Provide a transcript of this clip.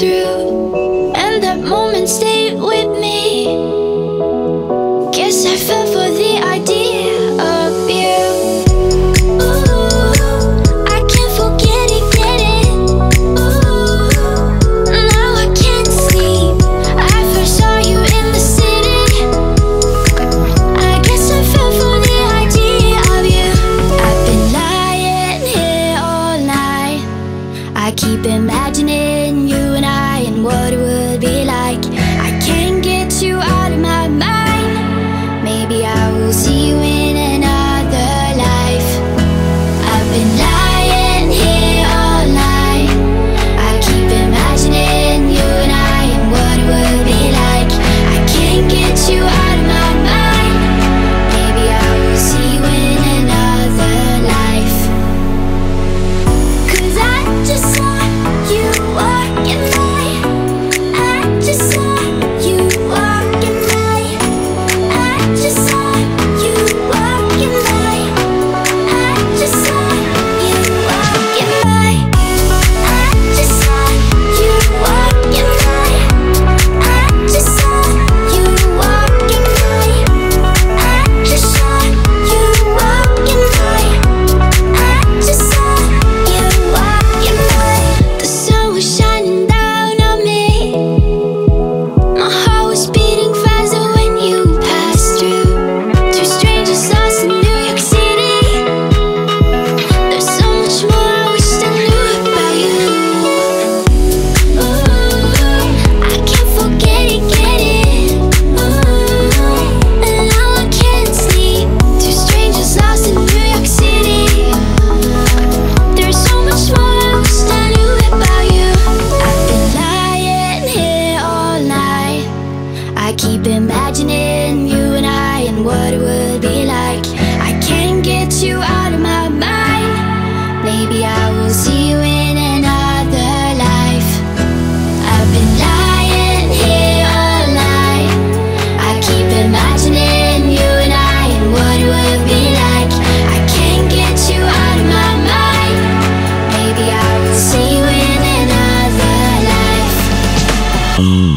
through, and that moment stayed with me. Guess I fell for the idea of you. Ooh, I can't forget it, ooh, now I can't sleep. I first saw you in the city, I guess I fell for the idea of you. I've been lying here all night, I keep imagining what it would be like. I can't get you out of my mind. Maybe I will see you in another life. I've been lying here all night, I keep imagining you and I and what it would be like. I can't get you out of my mind. Maybe I will see you in another life. 'Cause I just saw you walking by. I just saw you walking by. I just saw you walking by. I just saw you walking by. I just saw you walking by. I just saw you walking by. I just saw you walking by. I just saw you walking by. The sun was shining down on me. I keep imagining you and I and what it would be like. I can't get you out of my mind. Maybe I will see you in another life. I've been lying here all night, I keep imagining you and I and what it would be like. I can't get you out of my mind. Maybe I will see you in another life.